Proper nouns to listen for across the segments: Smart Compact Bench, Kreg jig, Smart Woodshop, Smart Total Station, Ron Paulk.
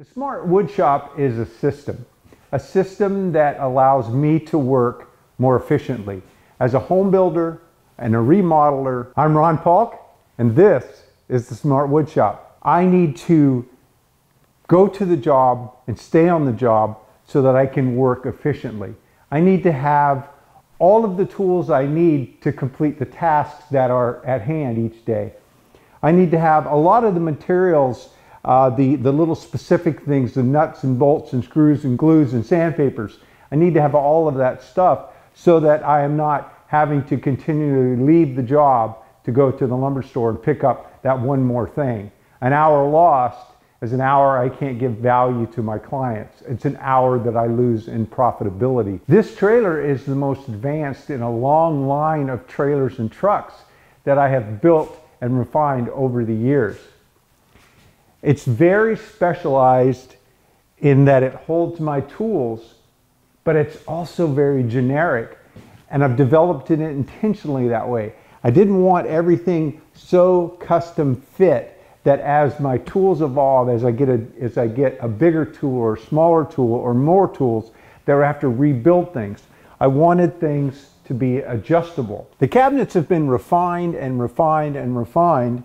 The Smart Woodshop is a system that allows me to work more efficiently. As a home builder and a remodeler, I'm Ron Paulk, and this is the Smart Woodshop. I need to go to the job and stay on the job so that I can work efficiently. I need to have all of the tools I need to complete the tasks that are at hand each day. I need to have a lot of the materials, the little specific things, the nuts and bolts and screws and glues and sandpapers. I need to have all of that stuff so that I am not having to continually leave the job to go to the lumber store and pick up that one more thing. An hour lost is an hour I can't give value to my clients. It's an hour that I lose in profitability. This trailer is the most advanced in a long line of trailers and trucks that I have built and refined over the years. It's very specialized in that it holds my tools, but it's also very generic, and I've developed it intentionally that way. I didn't want everything so custom fit that as my tools evolve, as I get a bigger tool or smaller tool or more tools, that I have to rebuild things. I wanted things to be adjustable. The cabinets have been refined and refined and refined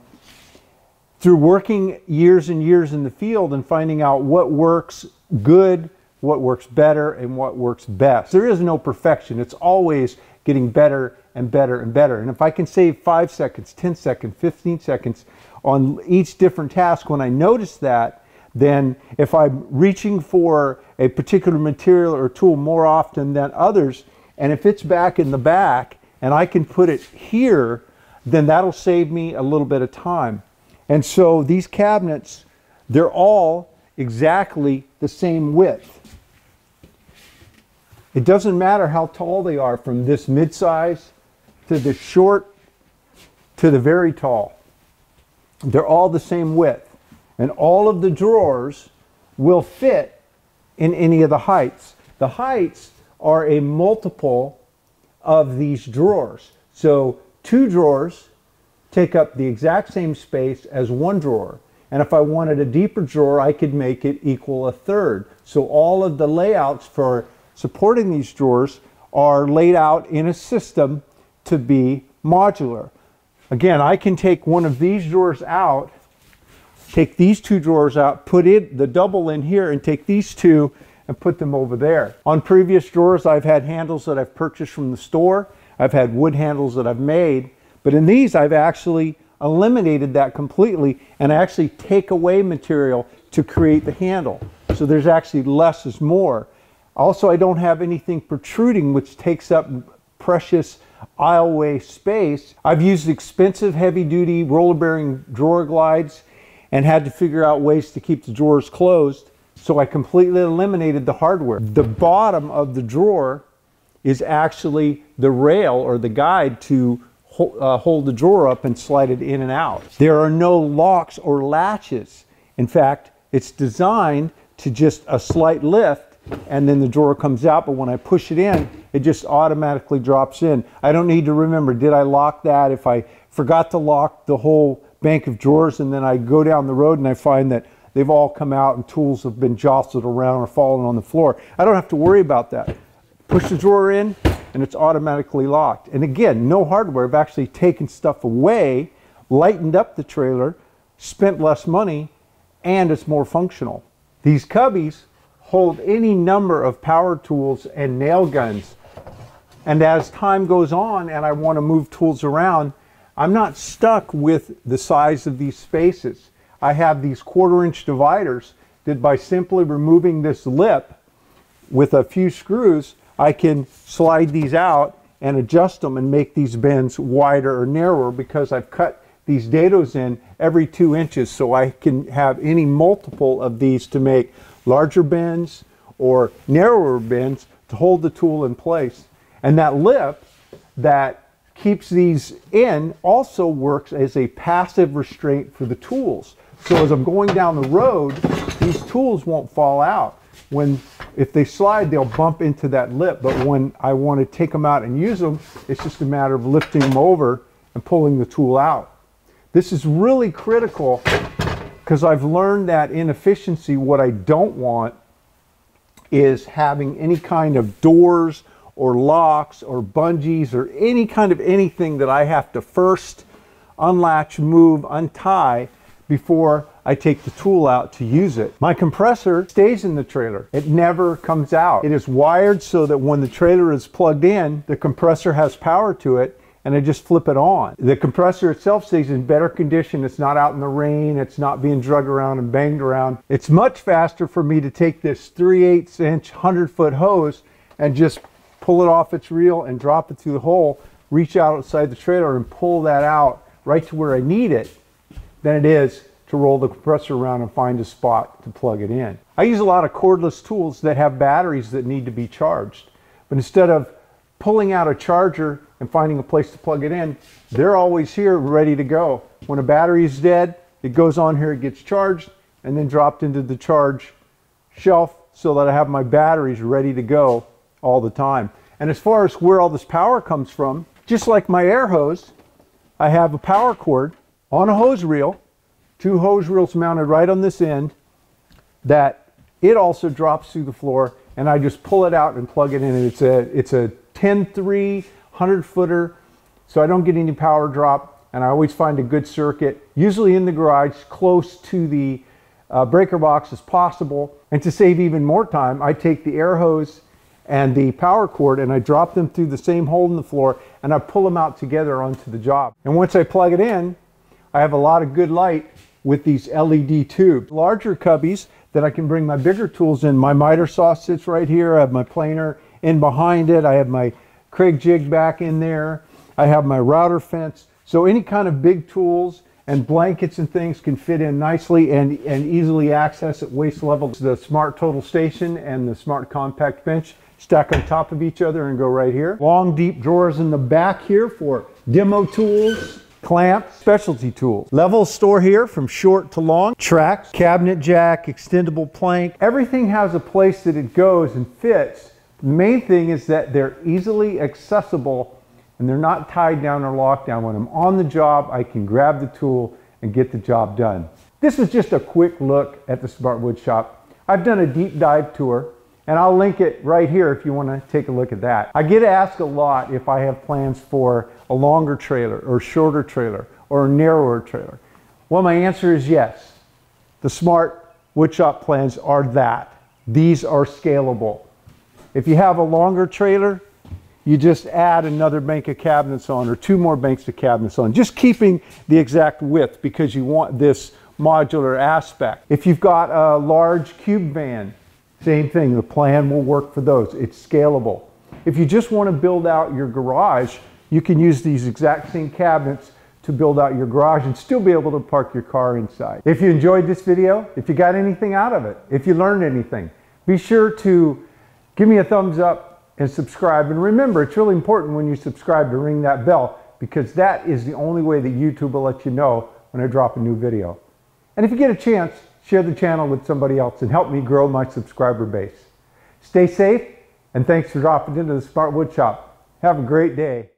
through working years and years in the field and finding out what works good, what works better, and what works best. There is no perfection. It's always getting better and better and better. And if I can save 5 seconds, 10 seconds, 15 seconds on each different task when I notice that, then if I'm reaching for a particular material or tool more often than others, and if it's back in the back and I can put it here, then that'll save me a little bit of time. And so these cabinets, they're all exactly the same width. It doesn't matter how tall they are, from this mid-size to the short to the very tall. They're all the same width. And all of the drawers will fit in any of the heights. The heights are a multiple of these drawers. So two drawers take up the exact same space as one drawer. And if I wanted a deeper drawer, I could make it equal a third. So all of the layouts for supporting these drawers are laid out in a system to be modular. Again, I can take one of these drawers out, take these two drawers out, put it the double in here, and take these two and put them over there. On previous drawers, I've had handles that I've purchased from the store. I've had wood handles that I've made. But in these, I've actually eliminated that completely, and I actually take away material to create the handle. So there's actually less is more. Also, I don't have anything protruding, which takes up precious aisleway space. I've used expensive heavy-duty roller bearing drawer glides and had to figure out ways to keep the drawers closed. So I completely eliminated the hardware. The bottom of the drawer is actually the rail or the guide to hold the drawer up and slide it in and out. There are no locks or latches. In fact, it's designed to just a slight lift and then the drawer comes out, but when I push it in, it just automatically drops in. I don't need to remember, did I lock that? If I forgot to lock the whole bank of drawers and then I go down the road and I find that they've all come out and tools have been jostled around or fallen on the floor, I don't have to worry about that. Push the drawer in, and it's automatically locked. And again, no hardware. I've actually taken stuff away, lightened up the trailer, spent less money, and it's more functional. These cubbies hold any number of power tools and nail guns. And as time goes on and I want to move tools around, I'm not stuck with the size of these spaces. I have these 1/4-inch dividers that by simply removing this lip with a few screws, I can slide these out and adjust them and make these bends wider or narrower because I've cut these dados in every 2 inches, so I can have any multiple of these to make larger bends or narrower bends to hold the tool in place. And that lip that keeps these in also works as a passive restraint for the tools. So as I'm going down the road, these tools won't fall out. If they slide, they'll bump into that lip, but when I want to take them out and use them, it's just a matter of lifting them over and pulling the tool out. This is really critical because I've learned that in efficiency, what I don't want is having any kind of doors or locks or bungees or any kind of anything that I have to first unlatch, move, untie before I take the tool out to use it. My compressor stays in the trailer. It never comes out. It is wired so that when the trailer is plugged in, the compressor has power to it, and I just flip it on. The compressor itself stays in better condition. It's not out in the rain. It's not being dragged around and banged around. It's much faster for me to take this 3/8" 100-foot hose and just pull it off its reel and drop it through the hole, reach out outside the trailer and pull that out right to where I need it, than it is to roll the compressor around and find a spot to plug it in. I use a lot of cordless tools that have batteries that need to be charged, but instead of pulling out a charger and finding a place to plug it in, they're always here ready to go. When a battery is dead, it goes on here, it gets charged, and then dropped into the charge shelf so that I have my batteries ready to go all the time. And as far as where all this power comes from, just like my air hose, I have a power cord on a hose reel, two hose reels mounted right on this end, that it also drops through the floor, and I just pull it out and plug it in. And it's a 10-3 100-footer, so I don't get any power drop, and I always find a good circuit, usually in the garage, close to the breaker box as possible. And to save even more time, I take the air hose and the power cord and I drop them through the same hole in the floor, and I pull them out together onto the job. And once I plug it in, I have a lot of good light with these LED tubes. Larger cubbies that I can bring my bigger tools in. My miter saw sits right here. I have my planer in behind it. I have my Kreg jig back in there. I have my router fence. So any kind of big tools and blankets and things can fit in nicely and easily access at waist level. The Smart Total Station and the Smart Compact Bench stack on top of each other and go right here. Long, deep drawers in the back here for demo tools, clamps, specialty tools. Levels store here from short to long. Tracks, cabinet jack, extendable plank. Everything has a place that it goes and fits. The main thing is that they're easily accessible and they're not tied down or locked down. When I'm on the job, I can grab the tool and get the job done. This is just a quick look at the Smart Woodshop. I've done a deep dive tour, and I'll link it right here if you want to take a look at that. I get asked a lot if I have plans for a longer trailer or shorter trailer or a narrower trailer. Well, my answer is yes. The Smart Woodshop plans are that. These are scalable. If you have a longer trailer, you just add another bank of cabinets on or two more banks of cabinets on, just keeping the exact width because you want this modular aspect. If you've got a large cube van, same thing, the plan will work for those. It's scalable. If you just want to build out your garage, you can use these exact same cabinets to build out your garage and still be able to park your car inside. If you enjoyed this video, if you got anything out of it, if you learned anything, be sure to give me a thumbs up and subscribe. And remember, it's really important when you subscribe to ring that bell, because that is the only way that YouTube will let you know when I drop a new video. And if you get a chance, share the channel with somebody else and help me grow my subscriber base. Stay safe, and thanks for dropping into the Smart Woodshop. Have a great day.